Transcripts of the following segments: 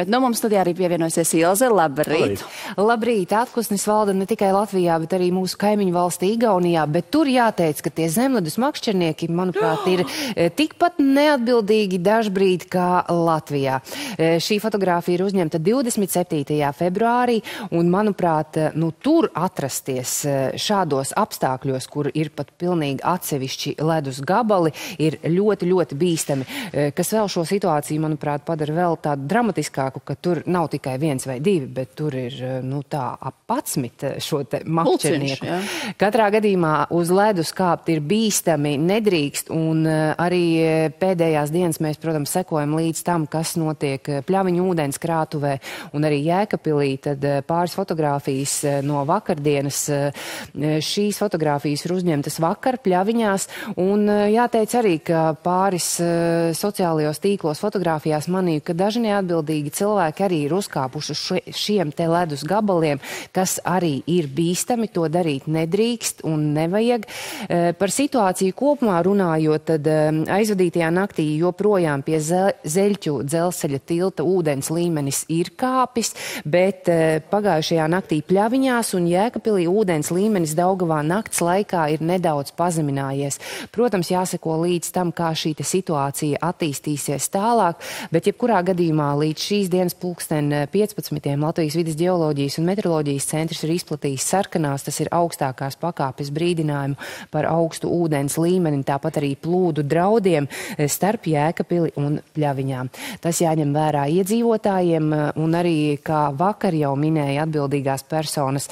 Bet no mums studijā arī pievienojusies Ilze Labrīt. Labrīt, atklesnis valda ne tikai Latvijā, bet arī mūsu kaimiņu valstī Igaunijā, bet tur jāteic, ka tie zemledus makšķernieki, manuprāt, ir tikpat neatbildīgi dažbrīd kā Latvijā. Šī fotogrāfija ir uzņemta 27. februārī, un, manuprāt, nu tur atrasties šādos apstākļos, kur ir pat pilnīgi atsevišķi ledus gabali, ir ļoti, ļoti bīstami, kas vēl šo situāciju, manuprāt, padara vēl tādu dramatiskāku, ka tur nav tikai viens vai divi, bet tur ir, nu, tā apacmit šo te makšķernieku. Katrā gadījumā uz ledus kāpt ir bīstami, nedrīkst, un arī pēdējās dienas mēs, protams, sekojam līdz tam, kas notiek Pļaviņu ūdens krātuvē un arī Jēkapilī. Tad pāris fotogrāfijas no vakardienas. Šīs fotogrāfijas ir uzņemtas vakar Pļaviņās, un jāteic arī, ka pāris sociālajos tīklos fotogrāfijās manīju, ka daži neatbildīgi cilvēki arī ir uzkāpuši šiem te ledus gabaliem, kas arī ir bīstami, to darīt nedrīkst un nevajag. Par situāciju kopumā runājot, tad aizvadītajā naktī joprojām pie Zeļķu dzelseļa tilta ūdens līmenis ir kāpis, bet pagājušajā naktī Pļaviņās un Jēkapilī ūdens līmenis Daugavā nakts laikā ir nedaudz pazeminājies. Protams, jāseko līdz tam, kā šī situācija attīstīsies tālāk, bet jebkurā gadījumā līdz šīs dienas pulksten 15. Latvijas Vides ģeoloģijas un meteoroloģijas centrs ir izplatījis sarkanās, tas ir augstākās pakāpes brīdinājumu par augstu ūdens līmeni, tāpat arī plūdu draudiem starp Jēkapili un Pļaviņām. Tas jāņem vērā iedzīvotājiem un arī, kā vakar jau minēja atbildīgās personas,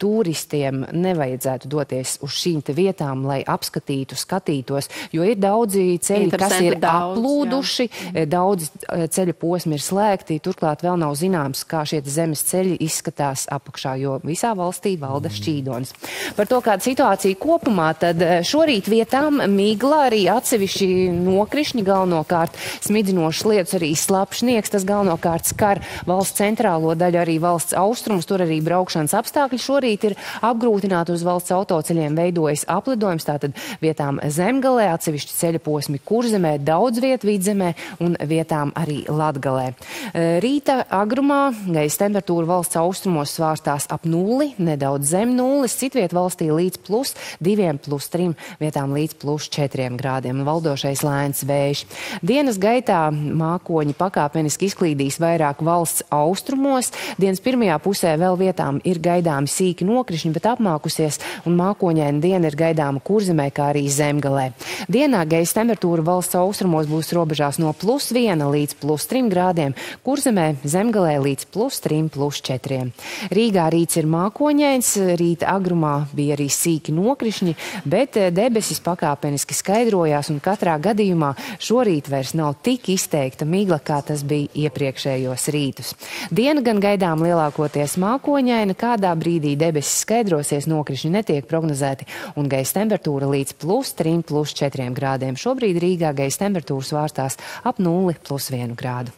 turistiem nevajadzētu doties uz šīm te vietām, lai apskatītu, skatītos, jo ir daudzi ceļi, kas ir aplūduši, daudz ceļu posmi ir slēgti. Turklāt vēl nav zināms, kā šie zemes ceļi izskatās apakšā, jo visā valstī valda šķīdons. Par to, kāda situācija kopumā, tad šorīt vietām migla, arī atsevišķi nokrišņi, galvenokārt smidzinošas lietas, arī slapšnieks, tas galvenokārt skar valsts centrālo daļu, arī valsts austrumus, tur arī braukšanas apstākļi šorīt ir apgrūtināti, uz valsts autoceļiem veidojas aplidojums, tātad vietām Zemgalē, atsevišķi ceļa posmi Kurzemē, daudz viet Vidzemē un vietām arī Latgalē. Rīta agrumā gaisa temperatūra valsts austrumos svārstās ap nulli, nedaudz zem nulles, citviet valstī līdz +2, +3, vietām līdz +4 grādiem. Valdošais lēns vējš. Dienas gaitā mākoņi pakāpeniski izklīdīs vairāk valsts austrumos. Dienas pirmajā pusē vēl vietām ir gaidāmi sīki nokrišņi, bet apmākusies un mākoņaina diena ir gaidāma Kurzemē, kā arī Zemgalē. Dienā gaisa temperatūra valsts austrumos būs robežās no +1 līdz +3 grādiem. Kurzemē, Zemgalē līdz +3, +4. Rīgā rīts ir mākoņains, rīta agrumā bija arī sīki nokrišņi, bet debesis pakāpeniski skaidrojās, un katrā gadījumā šorīt vairs nav tik izteikta migla, kā tas bija iepriekšējos rītus. Diena gan gaidām lielākoties mākoņaina, kādā brīdī debesis skaidrosies, nokrišņi netiek prognozēti, un gaisa temperatūra līdz +3, +4 grādiem. Šobrīd Rīgā gaisa temperatūra svārstās ap 0, +1 grādu.